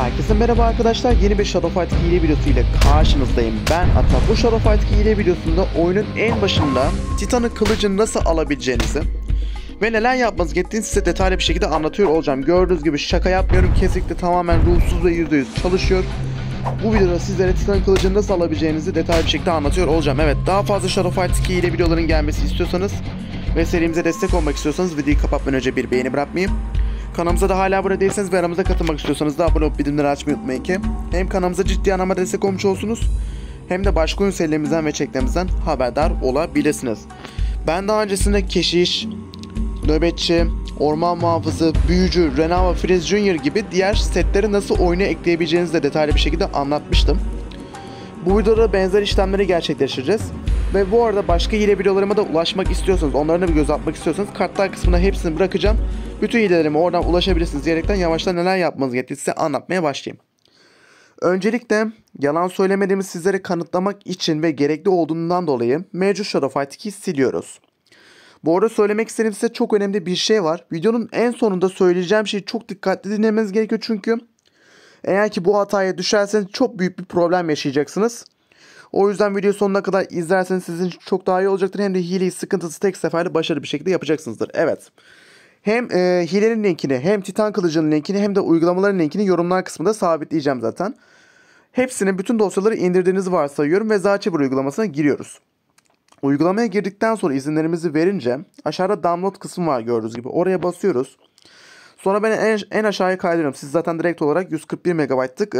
Herkese merhaba arkadaşlar, yeni bir Shadow Fight 2 hile videosu ile karşınızdayım. Ben Ata. Bu Shadow Fight 2 hile videosunda oyunun en başında Titan'ın kılıcını nasıl alabileceğinizi ve neler yapmanız gerektiğini size detaylı bir şekilde anlatıyor olacağım. Gördüğünüz gibi şaka yapmıyorum, kesinlikle tamamen ruhsuz ve %100 çalışıyor. Bu videoda sizlere Titan'ın kılıcını nasıl alabileceğinizi detaylı bir şekilde anlatıyor olacağım. Evet, daha fazla Shadow Fight 2 hile videoların gelmesi istiyorsanız ve serimize destek olmak istiyorsanız videoyu kapatmadan önce bir beğeni bırakmayı, kanalımıza da hala abone değilseniz ve aramıza katılmak istiyorsanız da abone olup bildirimleri açmayı unutmayın ki hem kanalımıza ciddi anlamda destek olmuş olsunuz hem de başka oyun serilerimizden ve çeklerimizden haberdar olabilirsiniz. Ben daha öncesinde keşiş, nöbetçi, orman muhafızı, büyücü, Renava Frizz Junior gibi diğer setleri nasıl oyuna ekleyebileceğinizi de detaylı bir şekilde anlatmıştım. Bu videoda benzer işlemleri gerçekleştireceğiz. Ve bu arada başka hile videolarıma da ulaşmak istiyorsanız, onlara da bir göz atmak istiyorsanız kartlar kısmına hepsini bırakacağım. Bütün hilelerime oradan ulaşabilirsiniz diyerekten yavaştan neler yapmanız gerektiğini size anlatmaya başlayayım. Öncelikle yalan söylemediğimi sizlere kanıtlamak için ve gerekli olduğundan dolayı mevcut Shadow Fight 2'yi siliyoruz. Bu arada söylemek istediğim size çok önemli bir şey var. Videonun en sonunda söyleyeceğim şeyi çok dikkatli dinlemeniz gerekiyor çünkü eğer ki bu hataya düşerseniz çok büyük bir problem yaşayacaksınız. O yüzden video sonuna kadar izlerseniz sizin çok daha iyi olacaktır. Hem de hileyi sıkıntısı tek seferde başarılı bir şekilde yapacaksınızdır. Evet. Hem hilenin linkini, hem Titan kılıcının linkini, hem de uygulamaların linkini yorumlar kısmında sabitleyeceğim zaten. Hepsinin bütün dosyaları indirdiğinizi varsayıyorum ve ZArchiver uygulamasına giriyoruz. Uygulamaya girdikten sonra izinlerimizi verince aşağıda download kısmı var gördüğünüz gibi. Oraya basıyoruz. Sonra ben en aşağıya kaydırıyorum. Siz zaten direkt olarak 141 MB'lık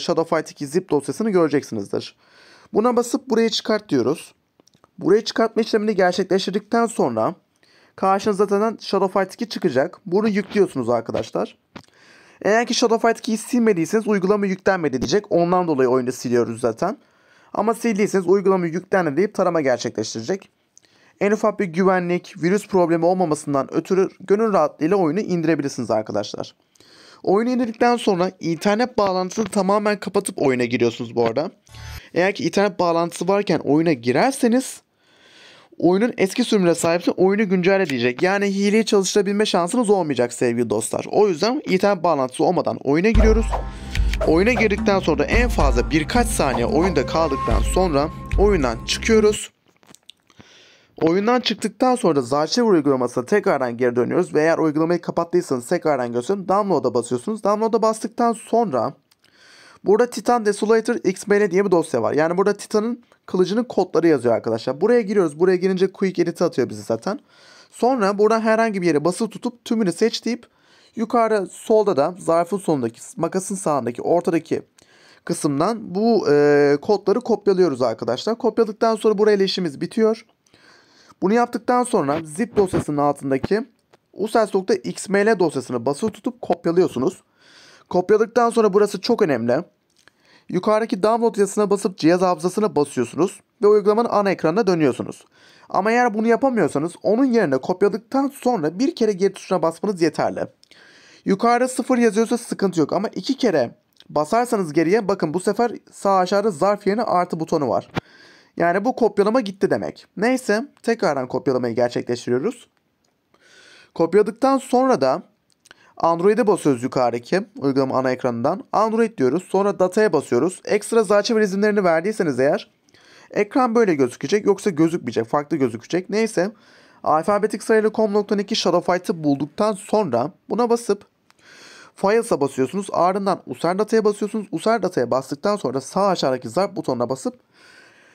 Shadow Fight 2 zip dosyasını göreceksinizdir. Buna basıp buraya çıkart diyoruz. Buraya çıkartma işlemini gerçekleştirdikten sonra karşınıza zaten Shadow Fight 2 çıkacak. Bunu yüklüyorsunuz arkadaşlar. Eğer ki Shadow Fight 2'yi silmediyseniz uygulama yüklenmedi diyecek. Ondan dolayı oyunu siliyoruz zaten. Ama sildiyseniz uygulama yüklendi deyip tarama gerçekleştirecek. En ufak bir güvenlik, virüs problemi olmamasından ötürü gönül rahatlığıyla oyunu indirebilirsiniz arkadaşlar. Oyunu indirdikten sonra internet bağlantısını tamamen kapatıp oyuna giriyorsunuz bu arada. Eğer ki internet bağlantısı varken oyuna girerseniz oyunun eski sürümüne sahipse oyunu güncelle diyecek. Yani hileyi çalıştırabilme şansınız olmayacak sevgili dostlar. O yüzden internet bağlantısı olmadan oyuna giriyoruz. Oyuna girdikten sonra en fazla birkaç saniye oyunda kaldıktan sonra oyundan çıkıyoruz. Oyundan çıktıktan sonra da ZArchiver uygulamasına tekrardan geri dönüyoruz ve eğer uygulamayı kapattıysanız tekrardan göstereyim. Download'a basıyorsunuz. Download'a bastıktan sonra burada Titan Desolator XML diye bir dosya var. Yani burada Titan'ın kılıcının kodları yazıyor arkadaşlar. Buraya giriyoruz. Buraya girince Quick Edit atıyor bizi zaten. Sonra buradan herhangi bir yere basılı tutup tümünü seç deyip yukarıda solda da zarfın sonundaki, makasın sağındaki, ortadaki kısımdan bu kodları kopyalıyoruz arkadaşlar. Kopyaladıktan sonra burayla işimiz bitiyor. Bunu yaptıktan sonra zip dosyasının altındaki usels.xml dosyasını basılı tutup kopyalıyorsunuz. Kopyaladıktan sonra burası çok önemli. Yukarıdaki download yazısına basıp cihaz hafızasına basıyorsunuz ve uygulamanın ana ekranına dönüyorsunuz. Ama eğer bunu yapamıyorsanız onun yerine kopyaladıktan sonra bir kere geri tuşuna basmanız yeterli. Yukarıda 0 yazıyorsa sıkıntı yok ama 2 kere basarsanız geriye bakın bu sefer sağ aşağıda zarf yerine artı butonu var. Yani bu kopyalama gitti demek. Neyse tekrardan kopyalamayı gerçekleştiriyoruz. Kopyaladıktan sonra da Android'e basıyoruz yukarıdaki uygulama ana ekranından. Android diyoruz. Sonra data'ya basıyoruz. Ekstra ZArchiver izinlerini verdiyseniz eğer ekran böyle gözükecek yoksa gözükmeyecek. Farklı gözükecek. Neyse alfabetik sırayla com.2 Shadow Fight'ı bulduktan sonra buna basıp Files'a basıyorsunuz. Ardından Usar Data'ya basıyorsunuz. Usar Data'ya bastıktan sonra sağ aşağıdaki zarf butonuna basıp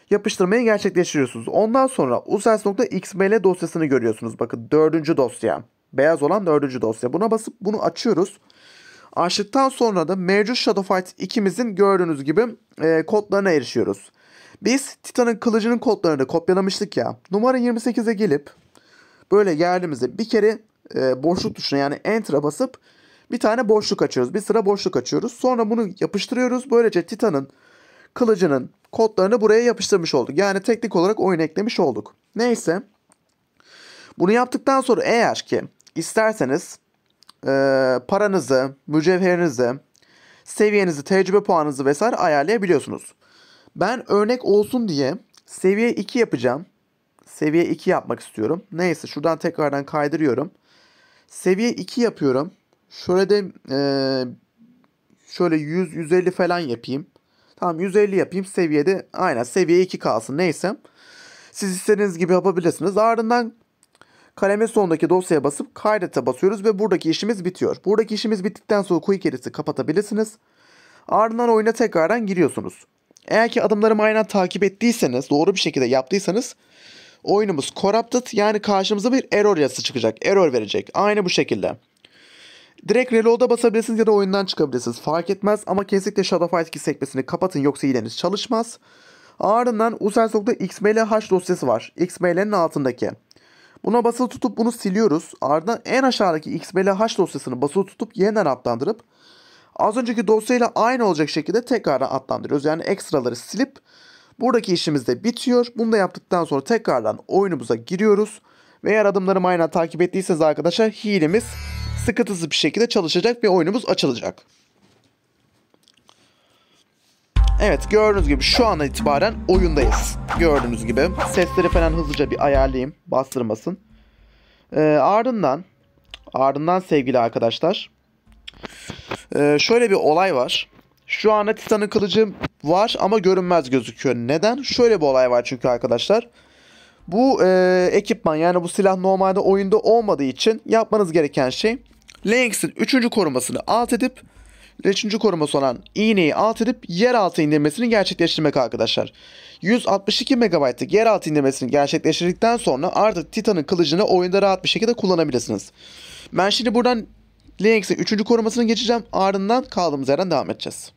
yapıştırmayı gerçekleştiriyorsunuz. Ondan sonra users.xml dosyasını görüyorsunuz. Bakın 4. dosya. Beyaz olan 4. dosya. Buna basıp bunu açıyoruz. Açtıktan sonra da mevcut Shadow Fight 2'mizin gördüğünüz gibi kodlarına erişiyoruz. Biz Titan'ın kılıcının kodlarını kopyalamıştık ya. Numara 28'e gelip böyle geldiğimizde bir kere boşluk tuşuna yani Enter'a basıp bir tane boşluk açıyoruz. Bir sıra boşluk açıyoruz. Sonra bunu yapıştırıyoruz. Böylece Titan'ın kılıcının kodlarını buraya yapıştırmış olduk. Yani teknik olarak oyun eklemiş olduk. Neyse. Bunu yaptıktan sonra eğer ki isterseniz paranızı, mücevherinizi, seviyenizi, tecrübe puanınızı vesaire ayarlayabiliyorsunuz. Ben örnek olsun diye seviye 2 yapacağım. Seviye 2 yapmak istiyorum. Neyse şuradan tekrardan kaydırıyorum. Seviye 2 yapıyorum. Şöyle de şöyle 100-150 falan yapayım. Tamam, 150 yapayım. Seviyede aynen seviye 2 kalsın, neyse. Siz istediğiniz gibi yapabilirsiniz. Ardından kalemin sonundaki dosyaya basıp kaydete basıyoruz ve buradaki işimiz bitiyor. Buradaki işimiz bittikten sonra Quick Edit'i kapatabilirsiniz. Ardından oyuna tekrardan giriyorsunuz. Eğer ki adımlarımı aynen takip ettiyseniz, doğru bir şekilde yaptıysanız oyunumuz corrupted, yani karşımıza bir error yazısı çıkacak. Error verecek. Aynı bu şekilde. Direkt reload'a basabilirsiniz ya da oyundan çıkabilirsiniz. Fark etmez ama kesinlikle Shadow Fight 2 sekmesini kapatın, yoksa hileniz çalışmaz. Ardından users.xmlh dosyası var. Xml'nin altındaki. Buna basılı tutup bunu siliyoruz. Ardından en aşağıdaki xmlh dosyasını basılı tutup yeniden adlandırıp az önceki dosyayla aynı olacak şekilde tekrardan adlandırıyoruz. Yani ekstraları silip buradaki işimiz de bitiyor. Bunu da yaptıktan sonra tekrardan oyunumuza giriyoruz. Ve eğer adımlarımı aynen takip ettiyseniz arkadaşlar, hilemiz sıkıntısız bir şekilde çalışacak ve oyunumuz açılacak. Evet, gördüğünüz gibi şu an itibaren oyundayız. Gördüğünüz gibi sesleri falan hızlıca bir ayarlayayım, bastırmasın. Ardından sevgili arkadaşlar, şöyle bir olay var. Şu anda Titan'ın kılıcı var ama görünmez gözüküyor. Neden? Şöyle bir olay var çünkü arkadaşlar. Bu ekipman, yani bu silah normalde oyunda olmadığı için yapmanız gereken şey Lynx'in 3. korumasını alt edip 3. koruması olan iğneyi alt edip yeraltı indirmesini gerçekleştirmek arkadaşlar. 162 MB'lık yeraltı indirmesini gerçekleştirdikten sonra artık Titan'ın kılıcını oyunda rahat bir şekilde kullanabilirsiniz. Ben şimdi buradan Lynx'in 3. korumasını geçeceğim. Ardından kaldığımız yerden devam edeceğiz.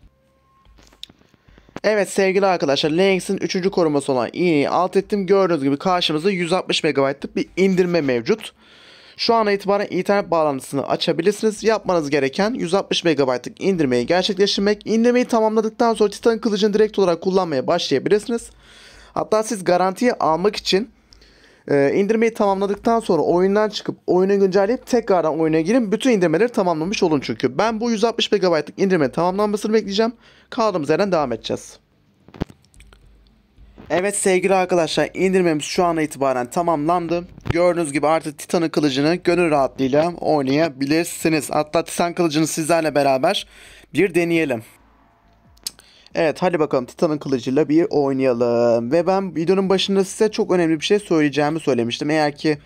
Evet sevgili arkadaşlar, Lynx'in 3. koruması olan iğneyi alt ettim. Gördüğünüz gibi karşımızda 160 MB'lık bir indirme mevcut. Şu ana itibaren internet bağlantısını açabilirsiniz. Yapmanız gereken 160 MB'lık indirmeyi gerçekleştirmek. İndirmeyi tamamladıktan sonra Titan'ın kılıcını direkt olarak kullanmaya başlayabilirsiniz. Hatta siz garantiye almak için indirmeyi tamamladıktan sonra oyundan çıkıp oyunu güncelleyip tekrardan oyuna girin. Bütün indirmeleri tamamlamış olun çünkü. Ben bu 160 MB'lık indirmenin tamamlanmasını bekleyeceğim. Kaldığımız yerden devam edeceğiz. Evet sevgili arkadaşlar, indirmemiz şu an itibaren tamamlandı. Gördüğünüz gibi artık Titan'ın kılıcını gönül rahatlığıyla oynayabilirsiniz. Hatta Titan kılıcını sizlerle beraber bir deneyelim. Evet, hadi bakalım Titan'ın kılıcıyla bir oynayalım. Ve ben videonun başında size çok önemli bir şey söyleyeceğimi söylemiştim. Eğer ki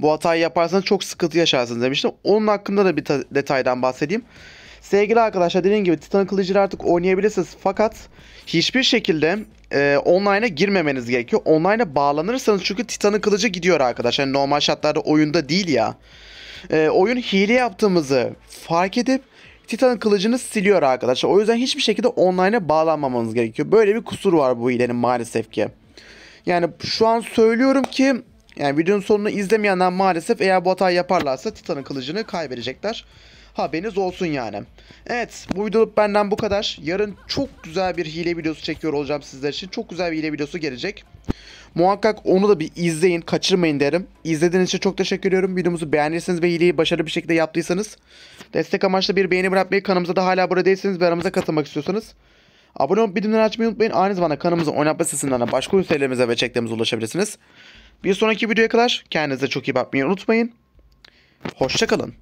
bu hatayı yaparsanız çok sıkıntı yaşarsınız demiştim. Onun hakkında da bir detaydan bahsedeyim. Sevgili arkadaşlar, dediğim gibi Titan'ın kılıcıyla artık oynayabilirsiniz. Fakat hiçbir şekilde online'a girmemeniz gerekiyor. Online'a bağlanırsanız çünkü Titan'ın kılıcı gidiyor arkadaşlar. Yani normal şartlarda oyunda değil ya. Oyun hile yaptığımızı fark edip Titan'ın kılıcını siliyor arkadaşlar. O yüzden hiçbir şekilde online'a bağlanmamanız gerekiyor. Böyle bir kusur var bu hilenin maalesef ki. Yani şu an söylüyorum ki, yani videonun sonunu izlemeyenler maalesef eğer bu hatayı yaparlarsa Titan'ın kılıcını kaybedecekler. Haberiniz olsun yani. Evet, bu videoluk benden bu kadar. Yarın çok güzel bir hile videosu çekiyor olacağım sizler için. Çok güzel bir hile videosu gelecek. Muhakkak onu da bir izleyin, kaçırmayın derim. İzlediğiniz için çok teşekkür ediyorum. Videomuzu beğenirseniz ve hileyi başarılı bir şekilde yaptıysanız destek amaçlı bir beğeni bırakmayı, kanalımıza da hala burada değilseniz ve aramıza katılmak istiyorsanız abone olup bildirimleri açmayı unutmayın. Aynı zamanda kanalımızın oynatma sitesinden de başka üyelerimize ve çeklerimize ulaşabilirsiniz. Bir sonraki videoya kadar kendinize çok iyi bakmayı unutmayın. Hoşça kalın.